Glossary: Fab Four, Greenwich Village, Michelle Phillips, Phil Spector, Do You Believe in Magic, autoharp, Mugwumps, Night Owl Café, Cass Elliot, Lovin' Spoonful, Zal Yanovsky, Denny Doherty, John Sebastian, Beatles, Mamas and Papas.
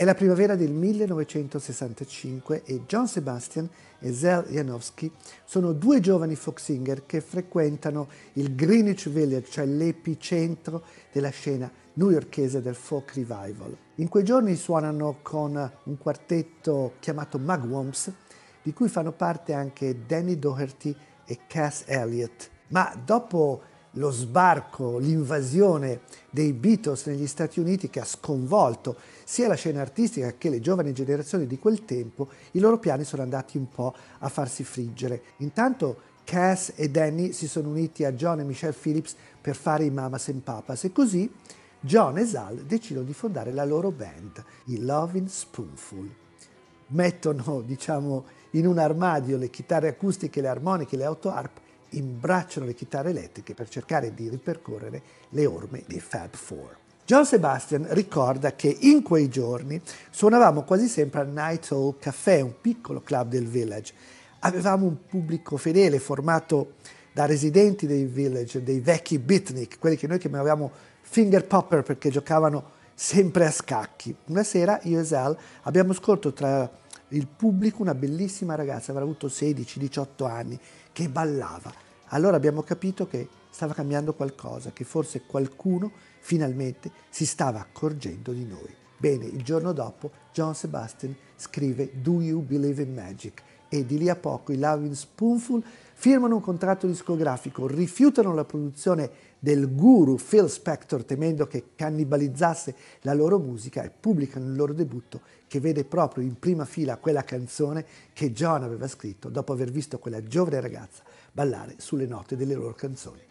È la primavera del 1965 e John Sebastian e Zal Yanovsky sono due giovani folk singer che frequentano il Greenwich Village, cioè l'epicentro della scena newyorkese del folk revival. In quei giorni suonano con un quartetto chiamato Mugwumps, di cui fanno parte anche Denny Doherty e Cass Elliot. Ma dopo lo sbarco, l'invasione dei Beatles negli Stati Uniti, che ha sconvolto sia la scena artistica che le giovani generazioni di quel tempo, i loro piani sono andati un po' a farsi friggere. Intanto Cass e Denny si sono uniti a John e Michelle Phillips per fare i Mamas and Papas, e così John e Zal decidono di fondare la loro band, i Lovin' Spoonful. Mettono, diciamo, in un armadio le chitarre acustiche, le armoniche, le autoharp, imbracciano le chitarre elettriche per cercare di ripercorrere le orme dei Fab Four. John Sebastian ricorda che in quei giorni suonavamo quasi sempre al Night Owl Café, un piccolo club del village. Avevamo un pubblico fedele formato da residenti dei village, dei vecchi beatnik, quelli che noi chiamavamo finger popper perché giocavano sempre a scacchi. Una sera io e Zal abbiamo scorto tra il pubblico una bellissima ragazza, avrà avuto 16-18 anni, che ballava. Allora abbiamo capito che stava cambiando qualcosa, che forse qualcuno finalmente si stava accorgendo di noi. Bene, il giorno dopo John Sebastian scrive Do You Believe in Magic e di lì a poco i Lovin' Spoonful firmano un contratto discografico, rifiutano la produzione del guru Phil Spector temendo che cannibalizzasse la loro musica e pubblicano il loro debutto che vede proprio in prima fila quella canzone che John aveva scritto dopo aver visto quella giovane ragazza ballare sulle note delle loro canzoni.